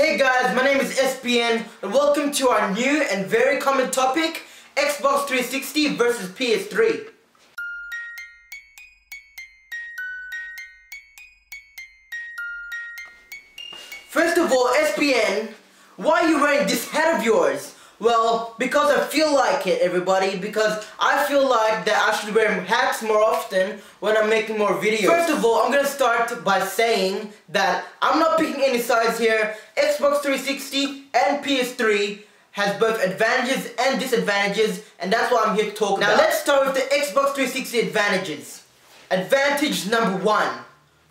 Hey guys, my name is SPN and welcome to our new and very common topic, Xbox 360 versus PS3. First of all, SPN, why are you wearing this hat of yours? Well, because I feel like it, everybody, because I feel like that I should wear hats more often when I'm making more videos. First of all, I'm gonna start by saying that I'm not picking any sides here. Xbox 360 and PS3 has both advantages and disadvantages, and that's what I'm here to talk about. Now let's start with the Xbox 360 advantages. Advantage number one,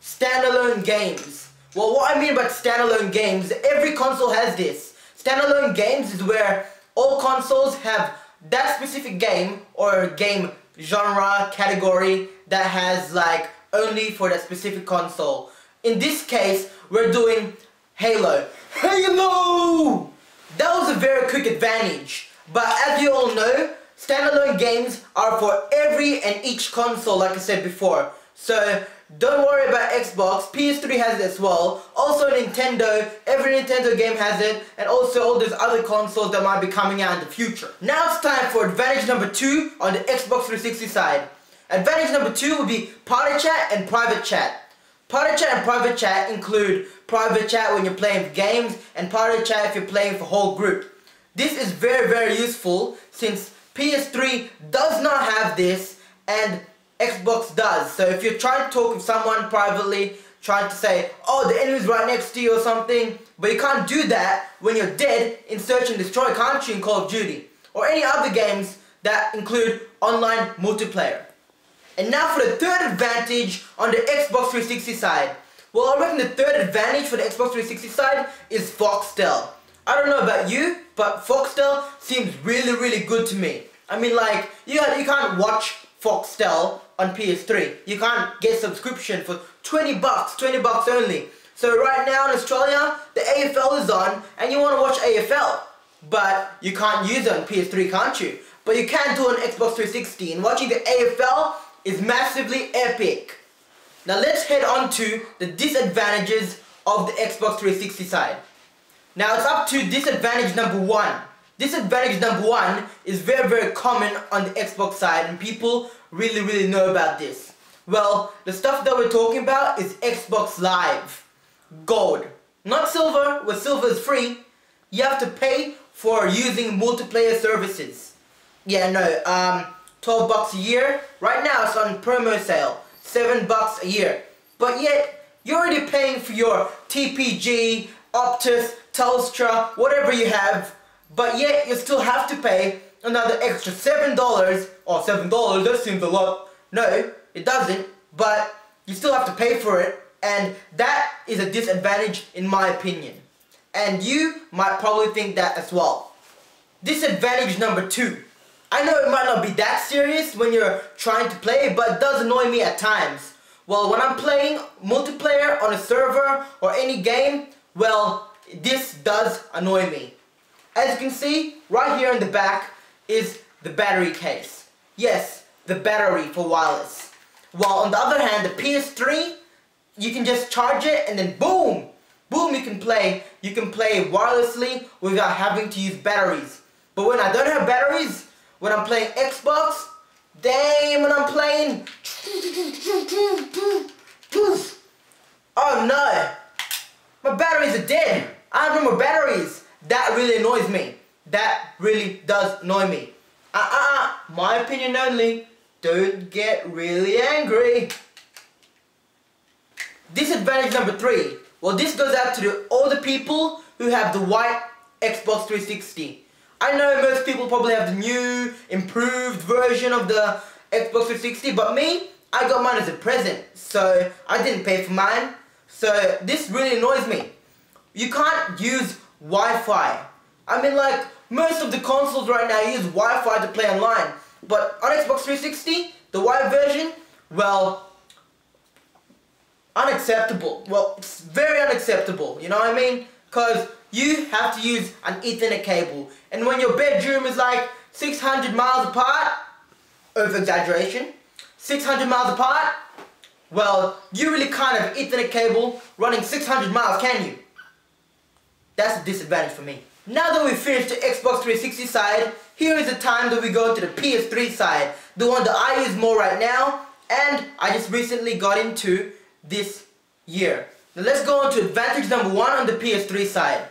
standalone games. Well, what I mean by standalone games, every console has this. Standalone games is where all consoles have that specific game or game genre category that has like only for that specific console. In this case, we're doing Halo. Halo! That was a very quick advantage, but as you all know, standalone games are for every and each console, like I said before. So don't worry about Xbox, PS3 has it as well, also Nintendo, every Nintendo game has it, and also all those other consoles that might be coming out in the future. Now it's time for advantage number two on the Xbox 360 side. Advantage number two would be party chat and private chat. Party chat and private chat include private chat when you're playing games and party chat if you're playing for whole group. This is very useful since PS3 does not have this and Xbox does. So if you're trying to talk with someone privately, trying to say, oh, the enemy's right next to you or something, but you can't do that when you're dead in Search and Destroy, can't you, in Call of Duty? Or any other games that include online multiplayer. And now for the third advantage on the Xbox 360 side. Well, I reckon the third advantage for the Xbox 360 side is Foxtel. I don't know about you, but Foxtel seems really good to me. I mean, like, you can't watch Foxtel on PS3. You can't get subscription for $20 only. So right now in Australia, the AFL is on and you want to watch AFL, but you can't use it on PS3, can't you? But you can do it on Xbox 360, and watching the AFL is massively epic. Now let's head on to the disadvantages of the Xbox 360 side. Now it's up to disadvantage number one. Disadvantage number one is very common on the Xbox side, and people really know about this. Well, the stuff that we're talking about is Xbox Live. Gold. Not silver, where silver is free. You have to pay for using multiplayer services. Yeah, no, $12 a year. Right now it's on promo sale, $7 a year. But yet, you're already paying for your TPG, Optus, Telstra, whatever you have. But yet, you still have to pay another extra $7, or $7, that seems a lot. No, it doesn't, but you still have to pay for it, and that is a disadvantage in my opinion. And you might probably think that as well. Disadvantage number two. I know it might not be that serious when you're trying to play, but it does annoy me at times. Well, when I'm playing multiplayer on a server or any game, well, this does annoy me. As you can see, right here in the back is the battery case. Yes, the battery for wireless. While on the other hand, the PS3, you can just charge it and then boom! Boom, you can play wirelessly without having to use batteries. But when I don't have batteries, when I'm playing Xbox, damn, when I'm playing... oh no! My batteries are dead! I have no more batteries! That really annoys me. That really does annoy me. My opinion only. Don't get really angry. Disadvantage number three. Well, this goes out to all the people who have the white Xbox 360. I know most people probably have the new, improved version of the Xbox 360, but me, I got mine as a present. So, I didn't pay for mine. So, this really annoys me. You can't use Wi-Fi. I mean, like, most of the consoles right now use Wi-Fi to play online, but on Xbox 360, the white version, well, unacceptable. Well, it's very unacceptable, you know what I mean? Because you have to use an Ethernet cable, and when your bedroom is like 600 miles apart, over exaggeration, 600 miles apart, well, you really can't have an Ethernet cable running 600 miles, can you? disadvantage for me. Now that we finished the Xbox 360 side, here is the time that we go to the PS3 side, the one that I use more right now, and I just recently got into this year. Now let's go on to advantage number one on the PS3 side.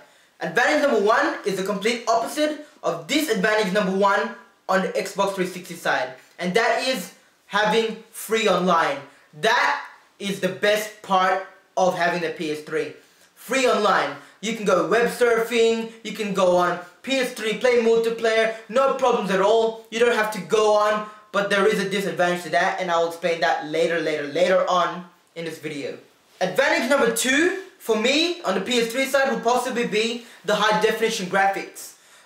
Advantage number one is the complete opposite of disadvantage number one on the Xbox 360 side, and that is having free online. That is the best part of having the PS3. Free online. You can go web surfing, you can go on PS3, play multiplayer, no problems at all. You don't have to go on, but there is a disadvantage to that, and I'll explain that later on in this video. Advantage number two for me on the PS3 side would possibly be the high definition graphics.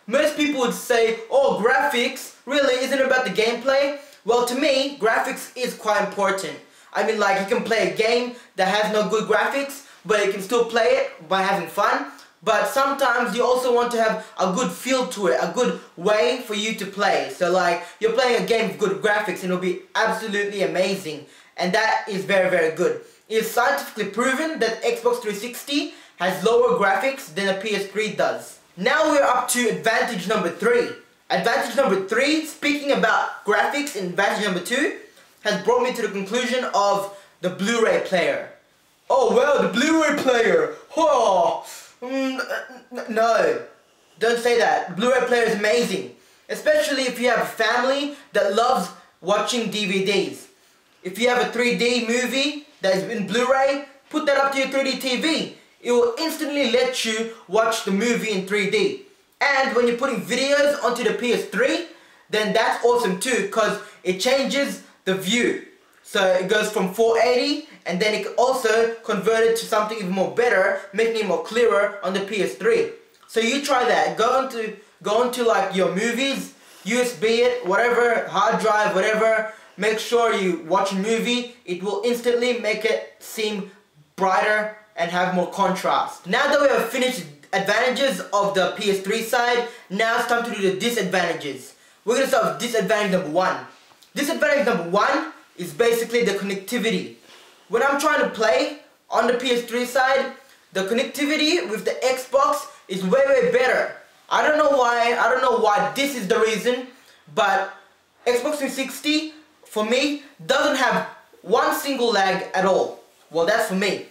Most people would say, oh, graphics really isn't about the gameplay. Well, to me, graphics is quite important. I mean, like, you can play a game that has no good graphics, but you can still play it by having fun. But sometimes you also want to have a good feel to it, a good way for you to play. So like, you're playing a game with good graphics and it'll be absolutely amazing. And that is very, very good. It is scientifically proven that Xbox 360 has lower graphics than a PS3 does. Now we're up to advantage number three. Advantage number three, speaking about graphics in advantage number two, has brought me to the conclusion of the Blu-ray player. Oh well, the Blu-ray player, oh, no, don't say that. The Blu-ray player is amazing, especially if you have a family that loves watching DVDs. If you have a 3D movie that is in Blu-ray, put that up to your 3D TV. It will instantly let you watch the movie in 3D. And when you're putting videos onto the PS3, then that's awesome too, because it changes the view. So it goes from 480, and then it can also convert it to something even more better, making it more clearer on the PS3. So you try that. Go onto like your movies, USB it, whatever, hard drive, whatever. Make sure you watch a movie. It will instantly make it seem brighter and have more contrast. Now that we have finished advantages of the PS3 side, now it's time to do the disadvantages. We're gonna start with disadvantage number one. Disadvantage number one is basically the connectivity. When I'm trying to play on the PS3 side, the connectivity with the Xbox is way, way better. I don't know why this is the reason, but Xbox 360 for me doesn't have one single lag at all. Well, that's for me.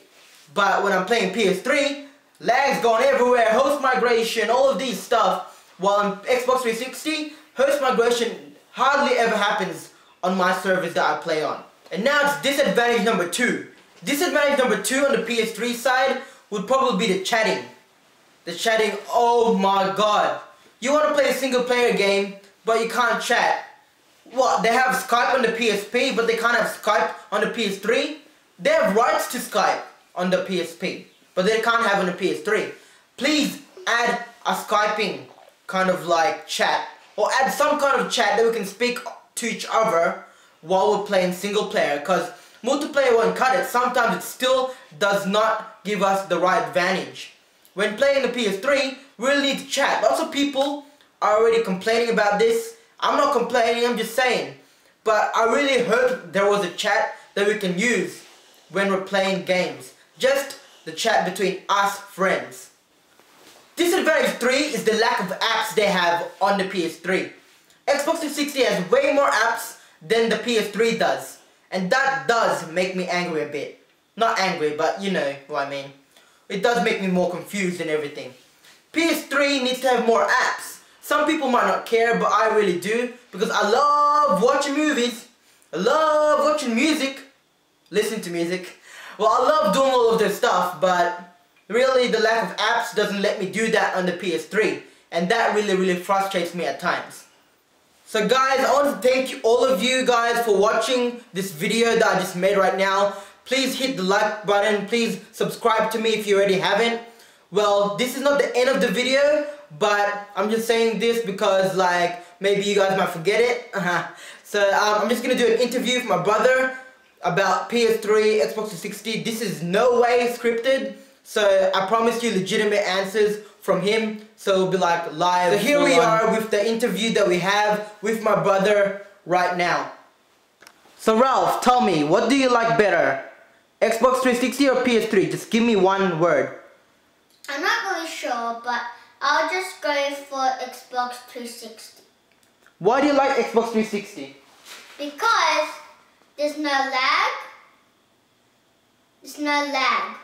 But when I'm playing PS3, lag's gone everywhere, host migration, all of these stuff. While on Xbox 360, host migration hardly ever happens on my service that I play on. And now it's disadvantage number two. Disadvantage number two on the PS3 side would probably be the chatting. The chatting, oh my god. You want to play a single player game, but you can't chat. Well, they have Skype on the PSP, but they can't have Skype on the PS3. They have rights to Skype on the PSP, but they can't have on the PS3. Please add a Skyping kind of like chat, or add some kind of chat that we can speak to each other while we're playing single player, because multiplayer won't cut it. Sometimes it still does not give us the right advantage. When playing the PS3, we really need to chat. Lots of people are already complaining about this. I'm not complaining, I'm just saying. But I really hope there was a chat that we can use when we're playing games. Just the chat between us friends. Disadvantage 3 is the lack of apps they have on the PS3. Xbox 360 has way more apps than the PS3 does. And that does make me angry a bit. Not angry, but you know what I mean. It does make me more confused and everything. PS3 needs to have more apps. Some people might not care, but I really do. Because I love watching movies. I love watching music. Listen to music. Well, I love doing all of this stuff, but really the lack of apps doesn't let me do that on the PS3, and that really, really frustrates me at times. So guys, I want to thank all of you guys for watching this video that I just made right now. Please hit the like button, please subscribe to me if you already haven't. Well, this is not the end of the video, but I'm just saying this because like, maybe you guys might forget it. So I'm just gonna do an interview with my brother about PS3, Xbox 360. This is no way scripted, so I promise you legitimate answers from him, so it'll be like live. So here we are with the interview that we have with my brother right now. So Ralph, tell me, what do you like better? Xbox 360 or PS3? Just give me one word. I'm not really sure, but I'll just go for Xbox 360. Why do you like Xbox 360? Because there's no lag. There's no lag.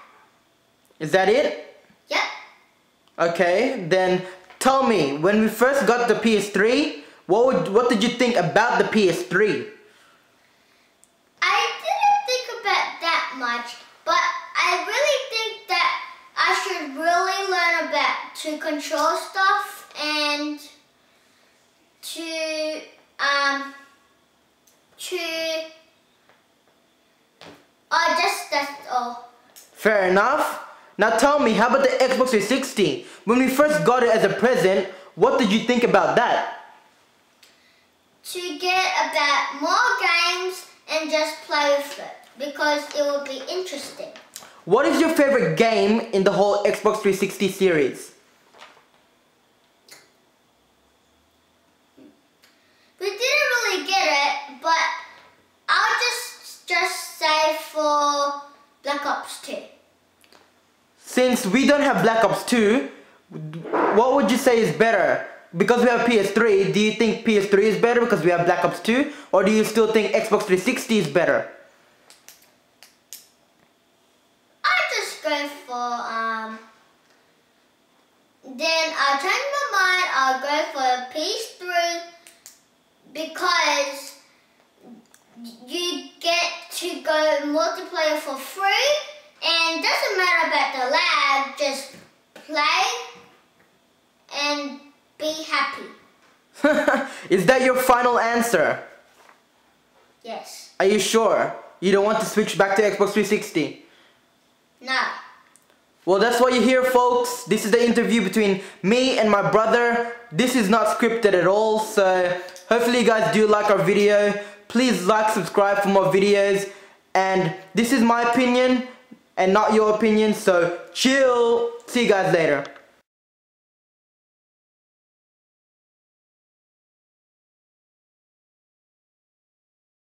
Is that it? Yep. Okay, then tell me, when we first got the PS3, what did you think about the PS3? I didn't think about that much, but I really think that I should really learn about to control stuff and just that's all. Fair enough. Now tell me, how about the Xbox 360? When we first got it as a present, what did you think about that? To get about more games and just play with it, because it will be interesting. What is your favorite game in the whole Xbox 360 series? We didn't really get it, but I'll just say for Black Ops 2. Since we don't have Black Ops 2, what would you say is better? Because we have PS3, do you think PS3 is better because we have Black Ops 2? Or do you still think Xbox 360 is better? I just go for, then I'll change my mind, I'll go for PS3 because you get to go multiplayer for free. And doesn't matter about the lag, just play and be happy. Is that your final answer? Yes. Are you sure? You don't want to switch back to Xbox 360? No. Well, that's what you hear, folks. This is the interview between me and my brother. This is not scripted at all, so hopefully you guys do like our video. Please like, subscribe for more videos. And this is my opinion. And not your opinion, so chill. See you guys later.